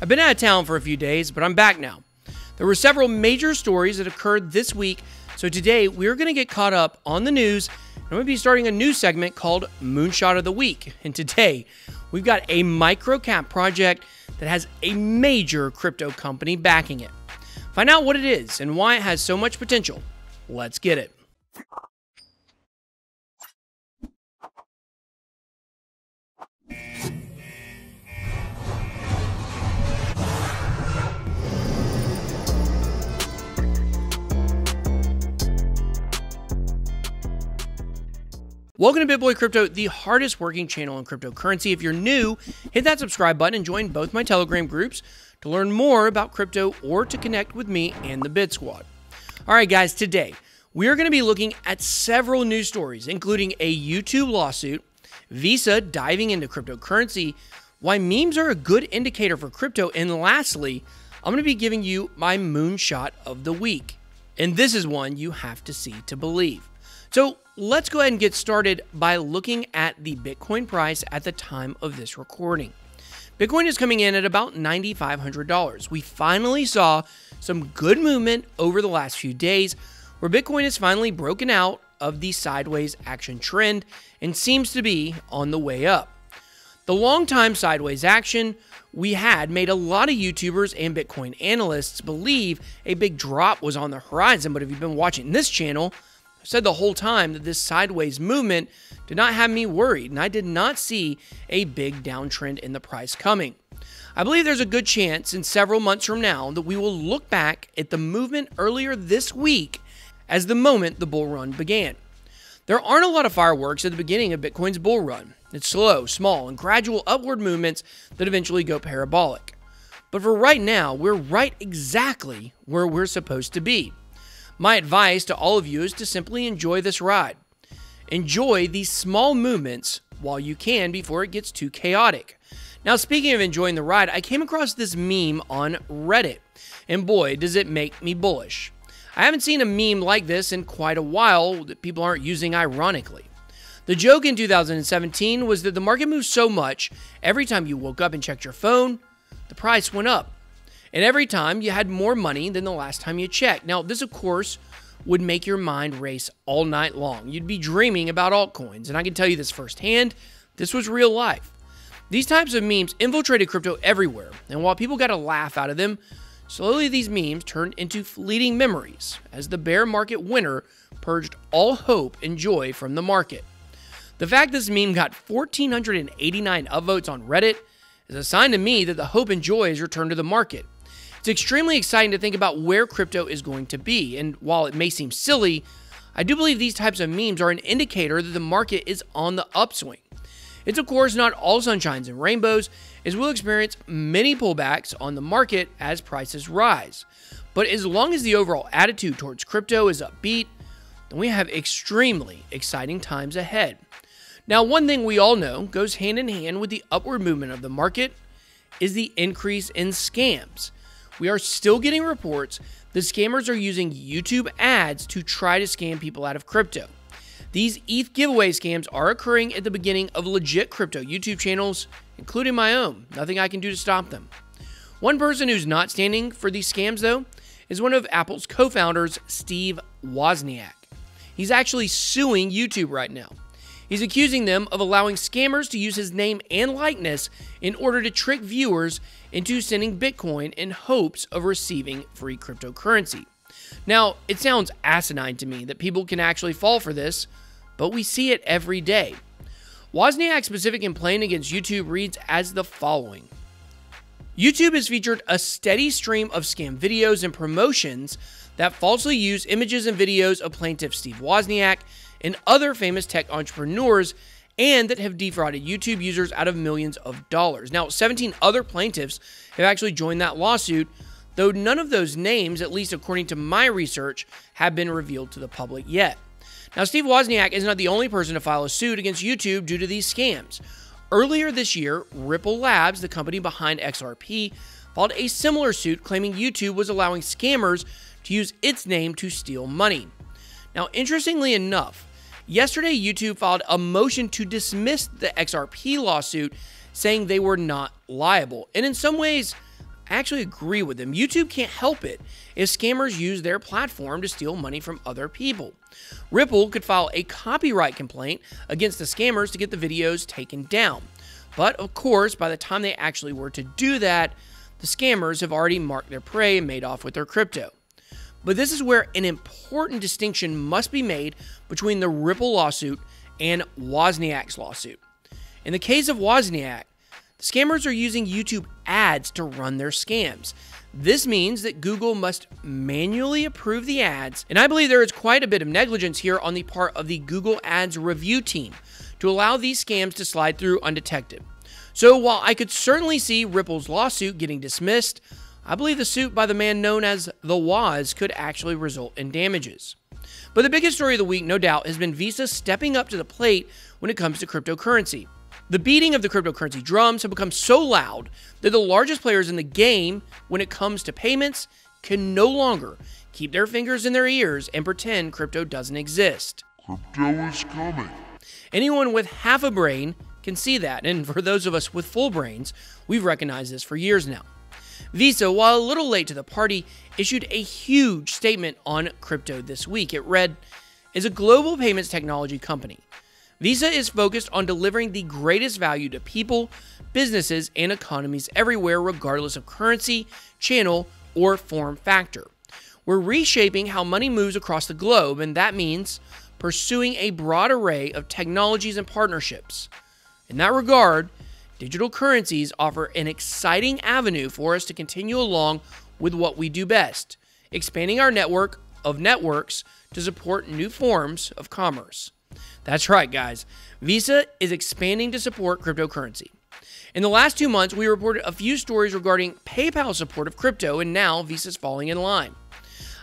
I've been out of town for a few days, but I'm back now. There were several major stories that occurred this week, so today we're going to get caught up on the news. I'm going to be starting a new segment called Moonshot of the Week, and today we've got a microcap project that has a major crypto company backing it. Find out what it is and why it has so much potential. Let's get it. Welcome to BitBoy Crypto, the hardest working channel in cryptocurrency. If you're new, hit that subscribe button and join both my Telegram groups to learn more about crypto or to connect with me and the BitSquad. All right, guys, today we are going to be looking at several news stories, including a YouTube lawsuit, Visa diving into cryptocurrency, why memes are a good indicator for crypto, and lastly, I'm going to be giving you my moonshot of the week. And this is one you have to see to believe. So let's go ahead and get started by looking at the Bitcoin price at the time of this recording. Bitcoin is coming in at about $9,500. We finally saw some good movement over the last few days where Bitcoin has finally broken out of the sideways action trend and seems to be on the way up. The long time sideways action we had made a lot of YouTubers and Bitcoin analysts believe a big drop was on the horizon, but if you've been watching this channel, said the whole time that this sideways movement did not have me worried, and I did not see a big downtrend in the price coming. I believe there's a good chance in several months from now that we will look back at the movement earlier this week as the moment the bull run began. There aren't a lot of fireworks at the beginning of Bitcoin's bull run. It's slow, small, and gradual upward movements that eventually go parabolic. But for right now, we're right exactly where we're supposed to be. My advice to all of you is to simply enjoy this ride. Enjoy these small movements while you can before it gets too chaotic. Now, speaking of enjoying the ride, I came across this meme on Reddit, and boy, does it make me bullish. I haven't seen a meme like this in quite a while that people aren't using ironically. The joke in 2017 was that the market moved so much, every time you woke up and checked your phone, the price went up. And every time you had more money than the last time you checked. Now, this, of course, would make your mind race all night long. You'd be dreaming about altcoins. And I can tell you this firsthand, this was real life. These types of memes infiltrated crypto everywhere. And while people got a laugh out of them, slowly these memes turned into fleeting memories as the bear market winter purged all hope and joy from the market. The fact this meme got 1,489 upvotes on Reddit is a sign to me that the hope and joy has returned to the market. It's extremely exciting to think about where crypto is going to be, and while it may seem silly, I do believe these types of memes are an indicator that the market is on the upswing. It's of course not all sunshines and rainbows, as we'll experience many pullbacks on the market as prices rise. But as long as the overall attitude towards crypto is upbeat, then we have extremely exciting times ahead. Now, one thing we all know goes hand in hand with the upward movement of the market is the increase in scams. We are still getting reports that scammers are using YouTube ads to try to scam people out of crypto. These ETH giveaway scams are occurring at the beginning of legit crypto YouTube channels, including my own. Nothing I can do to stop them. One person who's not standing for these scams, though, is one of Apple's co-founders, Steve Wozniak. He's actually suing YouTube right now. He's accusing them of allowing scammers to use his name and likeness in order to trick viewers into sending Bitcoin in hopes of receiving free cryptocurrency. Now, it sounds asinine to me that people can actually fall for this, but we see it every day. Wozniak's specific complaint against YouTube reads as the following. YouTube has featured a steady stream of scam videos and promotions that falsely use images and videos of plaintiff Steve Wozniak and other famous tech entrepreneurs, and that have defrauded YouTube users out of millions of dollars. Now, 17 other plaintiffs have actually joined that lawsuit, though none of those names, at least according to my research, have been revealed to the public yet. Now, Steve Wozniak is not the only person to file a suit against YouTube due to these scams. Earlier this year, Ripple Labs, the company behind XRP, filed a similar suit claiming YouTube was allowing scammers to use its name to steal money. Now, interestingly enough, yesterday, YouTube filed a motion to dismiss the XRP lawsuit, saying they were not liable. And in some ways, I actually agree with them. YouTube can't help it if scammers use their platform to steal money from other people. Ripple could file a copyright complaint against the scammers to get the videos taken down. But of course, by the time they actually were to do that, the scammers have already marked their prey and made off with their crypto. But this is where an important distinction must be made between the Ripple lawsuit and Wozniak's lawsuit. In the case of Wozniak, the scammers are using YouTube ads to run their scams. This means that Google must manually approve the ads, and I believe there is quite a bit of negligence here on the part of the Google Ads review team to allow these scams to slide through undetected. So while I could certainly see Ripple's lawsuit getting dismissed, I believe the suit by the man known as the Woz could actually result in damages. But the biggest story of the week, no doubt, has been Visa stepping up to the plate when it comes to cryptocurrency. The beating of the cryptocurrency drums have become so loud that the largest players in the game when it comes to payments can no longer keep their fingers in their ears and pretend crypto doesn't exist. Crypto is coming. Anyone with half a brain can see that, and for those of us with full brains, we've recognized this for years now. Visa, while a little late to the party, issued a huge statement on crypto this week. It read, "As a global payments technology company, Visa is focused on delivering the greatest value to people, businesses, and economies everywhere, regardless of currency, channel, or form factor. We're reshaping how money moves across the globe, and that means pursuing a broad array of technologies and partnerships. In that regard, digital currencies offer an exciting avenue for us to continue along with what we do best, expanding our network of networks to support new forms of commerce." That's right, guys. Visa is expanding to support cryptocurrency. In the last 2 months, we reported a few stories regarding PayPal support of crypto, and now Visa's falling in line.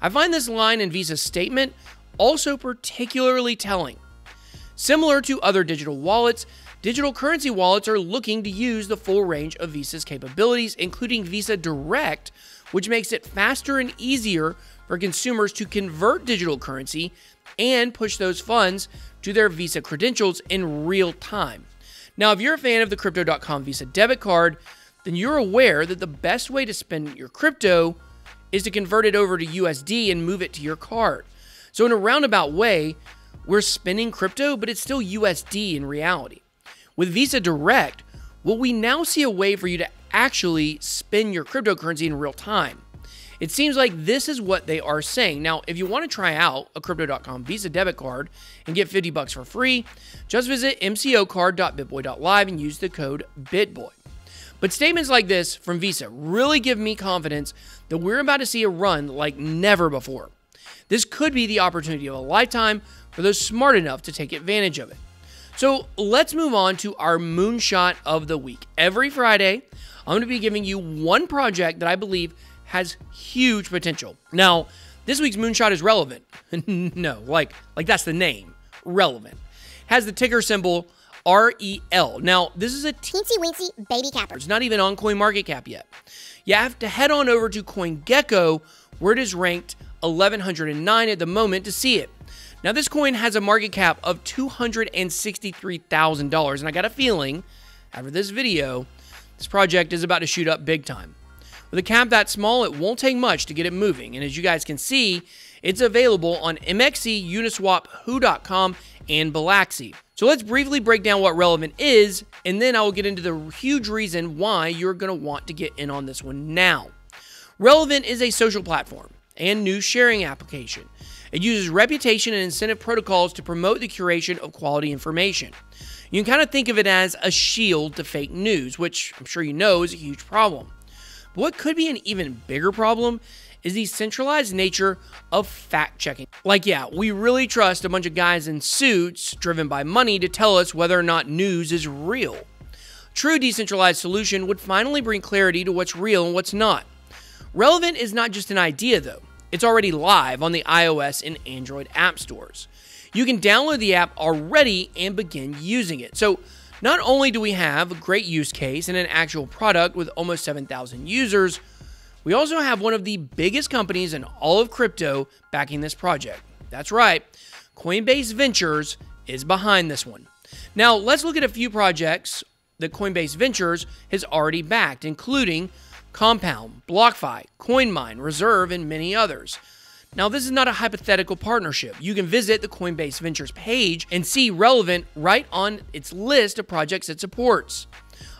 I find this line in Visa's statement also particularly telling. Similar to other digital wallets, digital currency wallets are looking to use the full range of Visa's capabilities, including Visa Direct, which makes it faster and easier for consumers to convert digital currency and push those funds to their Visa credentials in real time. Now, if you're a fan of the Crypto.com Visa debit card, then you're aware that the best way to spend your crypto is to convert it over to USD and move it to your card. So in a roundabout way, we're spending crypto, but it's still USD in reality. With Visa Direct, will we now see a way for you to actually spend your cryptocurrency in real time? It seems like this is what they are saying. Now, if you want to try out a Crypto.com Visa debit card and get $50 for free, just visit mcocard.bitboy.live and use the code BitBoy. But statements like this from Visa really give me confidence that we're about to see a run like never before. This could be the opportunity of a lifetime for those smart enough to take advantage of it. So let's move on to our moonshot of the week. Every Friday, I'm going to be giving you one project that I believe has huge potential. Now, this week's moonshot is Relevant. No, like that's the name, Relevant. Has the ticker symbol REL. Now, this is a teensy weensy baby capper. It's not even on CoinMarketCap yet. You have to head on over to CoinGecko, where it is ranked 1109 at the moment to see it. Now, this coin has a market cap of $263,000, and I got a feeling after this video, this project is about to shoot up big time. With a cap that small, it won't take much to get it moving, and as you guys can see, it's available on MEXC, Uniswap, Hu.com, and Balaxi. So let's briefly break down what Relevant is, and then I will get into the huge reason why you're going to want to get in on this one now. Relevant is a social platform and news sharing application. It uses reputation and incentive protocols to promote the curation of quality information. You can kind of think of it as a shield to fake news, which I'm sure you know is a huge problem. But what could be an even bigger problem is the centralized nature of fact-checking. Like, yeah, we really trust a bunch of guys in suits driven by money to tell us whether or not news is real. A true decentralized solution would finally bring clarity to what's real and what's not. Relevant is not just an idea, though. It's already live on the iOS and Android app stores. You can download the app already and begin using it. So not only do we have a great use case and an actual product with almost 7,000 users, we also have one of the biggest companies in all of crypto backing this project. That's right, Coinbase Ventures is behind this one. Now let's look at a few projects that Coinbase Ventures has already backed, including Compound, BlockFi, CoinMine, Reserve, and many others. Now, this is not a hypothetical partnership. You can visit the Coinbase Ventures page and see Relevant right on its list of projects it supports.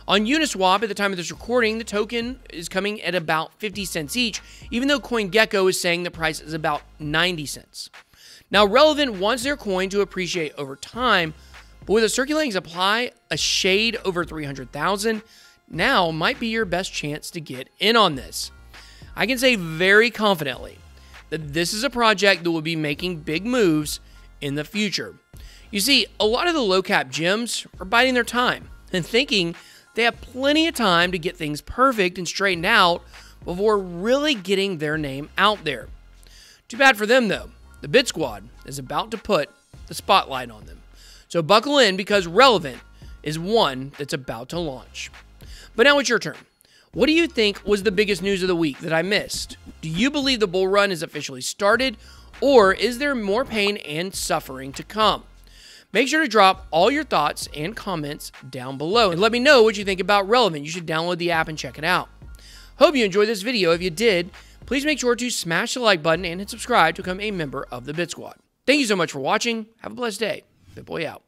On Uniswap, at the time of this recording, the token is coming at about 50 cents each, even though CoinGecko is saying the price is about 90 cents. Now, Relevant wants their coin to appreciate over time, but with a circulating supply a shade over 300,000, now might be your best chance to get in on this. I can say very confidently that this is a project that will be making big moves in the future. You see, a lot of the low-cap gems are biding their time and thinking they have plenty of time to get things perfect and straightened out before really getting their name out there. Too bad for them, though. The BitSquad is about to put the spotlight on them. So buckle in, because Relevant is one that's about to launch. But now it's your turn. What do you think was the biggest news of the week that I missed? Do you believe the bull run is officially started, or is there more pain and suffering to come? Make sure to drop all your thoughts and comments down below and let me know what you think about Relevant. You should download the app and check it out. Hope you enjoyed this video. If you did, please make sure to smash the like button and hit subscribe to become a member of the BitSquad. Thank you so much for watching. Have a blessed day. BitBoy out.